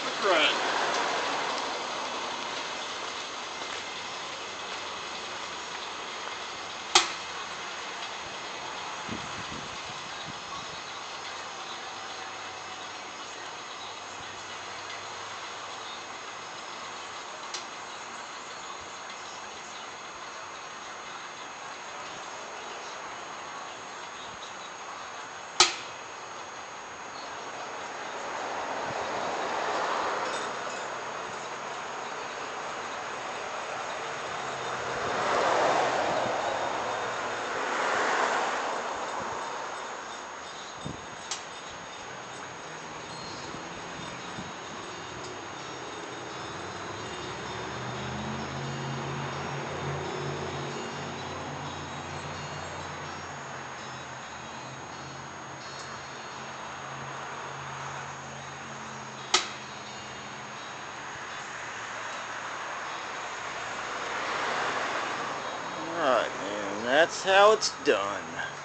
perfect run. That's how it's done.